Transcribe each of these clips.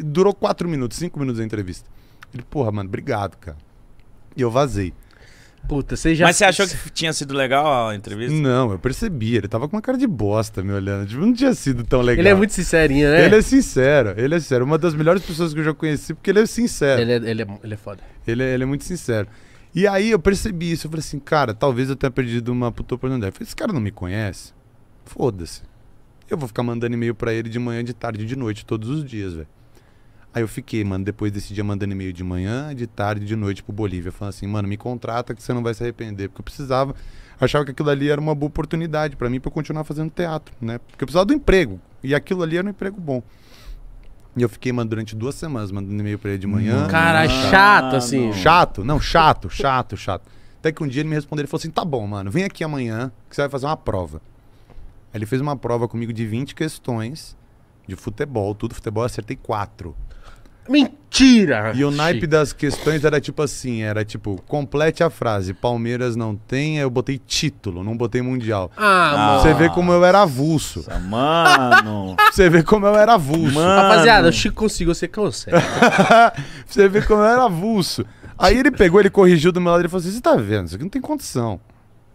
E durou 4 minutos, 5 minutos a entrevista. Ele, porra, mano, obrigado, cara. E eu vazei. Puta, você já... Mas você achou que tinha sido legal a entrevista? Não, eu percebi. Ele tava com uma cara de bosta me olhando. Tipo, não tinha sido tão legal. Ele é muito sincerinho, né? Ele é sincero, ele é sincero. Uma das melhores pessoas que eu já conheci, porque ele é sincero. Ele é foda. Ele é muito sincero. E aí eu percebi isso. Eu falei assim, cara, talvez eu tenha perdido uma puta oportunidade. Eu falei, esse cara não me conhece? Foda-se. Eu vou ficar mandando e-mail pra ele de manhã, de tarde, de noite, todos os dias, velho. Aí eu fiquei, mano, depois desse dia mandando e-mail de manhã, de tarde, de noite pro Bolívia, falando assim, mano, me contrata que você não vai se arrepender, porque eu precisava, achava que aquilo ali era uma boa oportunidade pra mim, pra eu continuar fazendo teatro, né? Porque eu precisava do emprego, e aquilo ali era um emprego bom. E eu fiquei, mano, durante 2 semanas mandando e-mail pra ele de manhã. Cara, chato assim. Chato? Não, chato, chato, chato. Até que um dia ele me respondeu, ele falou assim, tá bom, mano, vem aqui amanhã que você vai fazer uma prova. Aí ele fez uma prova comigo de 20 questões de futebol, tudo futebol, eu acertei 4. Mentira! E o naipe das questões era tipo assim, era tipo, complete a frase, Palmeiras não tem, eu botei título, não botei mundial. Ah, você vê como eu era avulso. Nossa, mano! Você vê como eu era avulso. Mano. Rapaziada, o Chico conseguiu, você consegue. Você vê como eu era avulso. Aí ele pegou, ele corrigiu do meu lado, ele falou assim, você tá vendo, isso aqui não tem condição.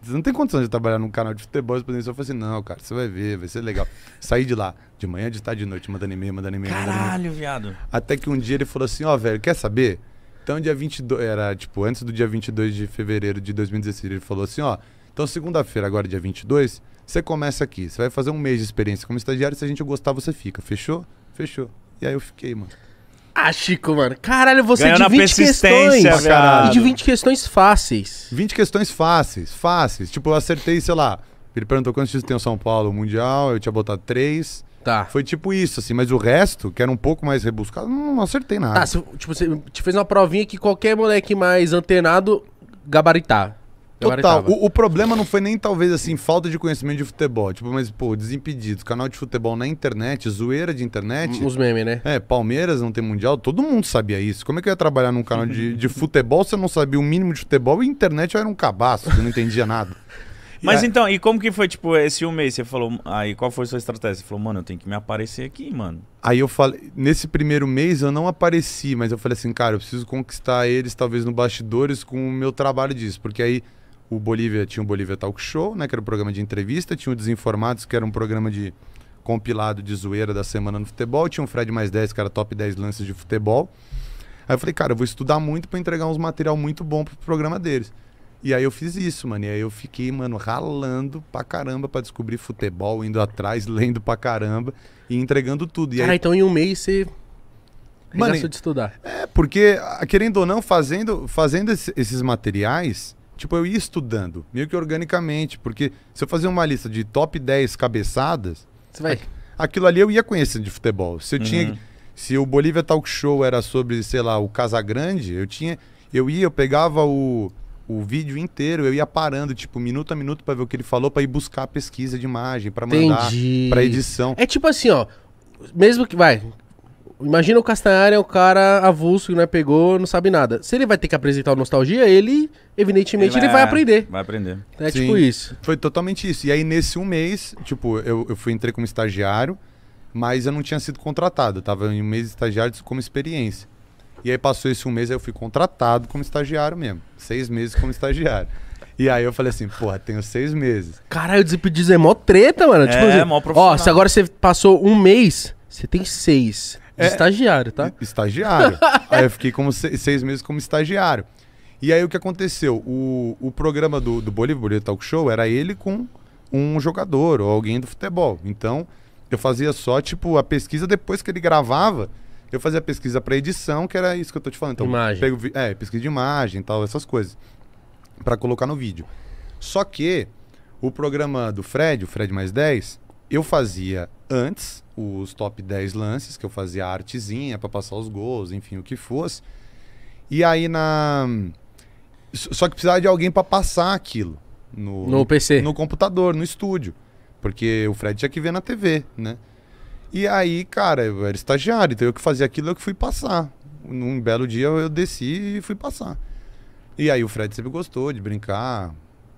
Você não tem condição de trabalhar num canal de futebol. Eu falei assim, não, cara, você vai ver, vai ser legal. Saí de lá, de manhã, de tarde, de noite, mandando e-mail, mandando e-mail. Caralho, viado. Até que um dia ele falou assim, ó, velho, quer saber? Então dia 22, era tipo, antes do dia 22 de fevereiro de 2016, ele falou assim, ó, então segunda-feira, agora dia 22, você começa aqui, você vai fazer 1 mês de experiência como estagiário, se a gente gostar, você fica. Fechou? Fechou. E aí eu fiquei, mano. Ah, Chico, mano. Caralho, você ganhou de 20 questões. Caralho. E de 20 questões fáceis. 20 questões fáceis, fáceis. Tipo, eu acertei, sei lá. Ele perguntou quantos títulos tem o São Paulo Mundial, eu tinha botado 3. Tá. Foi tipo isso, assim. Mas o resto, que era um pouco mais rebuscado, não acertei nada. Tá, tipo, você te fez uma provinha que qualquer moleque mais antenado gabaritar. Total. O problema não foi nem, talvez, assim, falta de conhecimento de futebol. Tipo, mas, pô, Desimpedidos, canal de futebol na internet, zoeira de internet. Os memes, né? É, Palmeiras não tem mundial, todo mundo sabia isso. Como é que eu ia trabalhar num canal de futebol se eu não sabia o mínimo de futebol? E internet eu era um cabaço, eu não entendia nada. Mas é. Então, e como que foi, tipo, esse 1 mês? Você falou, aí qual foi a sua estratégia? Você falou, mano, eu tenho que me aparecer aqui, mano. Aí eu falei, nesse primeiro mês eu não apareci, mas eu falei assim, cara, eu preciso conquistar eles, talvez, no bastidores com o meu trabalho disso. Porque aí... O Bolívia tinha o Bolívia Talk Show, né, que era um programa de entrevista, tinha o Desinformados, que era um programa de compilado de zoeira da semana no futebol, tinha o Fred mais 10, que era top 10 lances de futebol. Aí eu falei, cara, eu vou estudar muito pra entregar uns material muito bom pro programa deles. E aí eu fiz isso, mano, e aí eu fiquei, mano, ralando pra caramba pra descobrir futebol, indo atrás, lendo pra caramba e entregando tudo. E aí... Ah, então em 1 mês você... Mano, de estudar. É, porque, querendo ou não, fazendo esses materiais... Tipo, eu ia estudando, meio que organicamente, porque se eu fazia uma lista de top 10 cabeçadas, você vai... aquilo ali eu ia conhecendo de futebol. Se eu tinha, se o Bolívia Talk Show era sobre, sei lá, o Casagrande, eu pegava o vídeo inteiro, eu ia parando, tipo, minuto a minuto pra ver o que ele falou, pra ir buscar a pesquisa de imagem, pra mandar pra edição. É tipo assim, ó, mesmo que, vai... Imagina o Castanhari é um cara avulso que não pegou, não sabe nada. Se ele vai ter que apresentar o Nostalgia, ele, evidentemente, ele vai aprender. Vai aprender. É sim, tipo isso. Foi totalmente isso. E aí, nesse 1 mês, tipo, eu entrei como estagiário, mas eu não tinha sido contratado. Eu tava em 1 mês de estagiário como experiência. E aí, passou esse 1 mês, aí eu fui contratado como estagiário mesmo. 6 meses como estagiário. E aí eu falei assim, porra, tenho 6 meses. Caralho, o Desimpedidos é mó treta, mano. É, tipo, é mó profissional. Ó, se agora você passou 1 mês, você tem 6. De estagiário, tá? Estagiário. Aí eu fiquei como 6 meses como estagiário. E aí o que aconteceu? O programa do Bolívia Talk Show era ele com um jogador ou alguém do futebol. Então eu fazia só, tipo, a pesquisa depois que ele gravava. Eu fazia a pesquisa pra edição, que era isso que eu tô te falando. Então, imagem. Pesquisa de imagem e tal, essas coisas. Pra colocar no vídeo. Só que o programa do Fred, o Fred mais 10, eu fazia antes os top 10 lances, que eu fazia a artezinha pra passar os gols, enfim, o que fosse. E aí só que precisava de alguém pra passar aquilo. No PC. No computador, no estúdio. Porque o Fred tinha que ver na TV, né? E aí, cara, eu era estagiário, então eu que fazia aquilo, eu que fui passar. Num belo dia eu desci e fui passar. E aí o Fred sempre gostou de brincar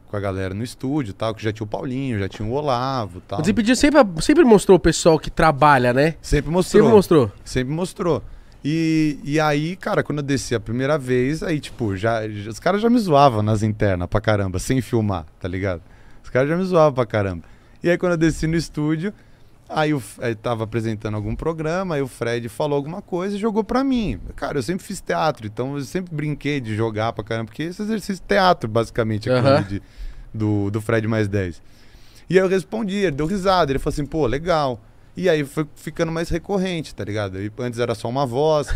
com a galera no estúdio, tal, que já tinha o Paulinho, já tinha o Olavo, tal. O Desimpedidos sempre mostrou o pessoal que trabalha, né? Sempre mostrou. Sempre mostrou. E aí, cara, quando eu desci a primeira vez, aí, tipo, os caras já me zoavam nas internas pra caramba, sem filmar, tá ligado? Os caras já me zoavam pra caramba. E aí, quando eu desci no estúdio, aí tava apresentando algum programa, aí o Fred falou alguma coisa e jogou pra mim. Cara, eu sempre fiz teatro, então eu sempre brinquei de jogar pra caramba, porque esse exercício de teatro, basicamente, é aquele do Fred mais 10. E aí eu respondi, ele deu risada, ele falou assim, pô, legal. E aí foi ficando mais recorrente, tá ligado? E antes era só uma voz,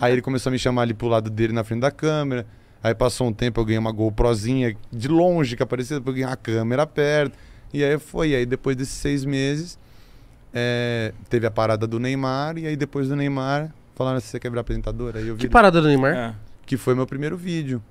aí ele começou a me chamar ali pro lado dele na frente da câmera, aí passou um tempo eu ganhei uma GoProzinha de longe que aparecia, depois eu ganhei a câmera perto, e aí foi, e aí depois desses 6 meses, teve a parada do Neymar, e aí depois do Neymar, falaram assim, você quer virar apresentador? Aí eu vi... Que parada do Neymar? Que foi meu primeiro vídeo.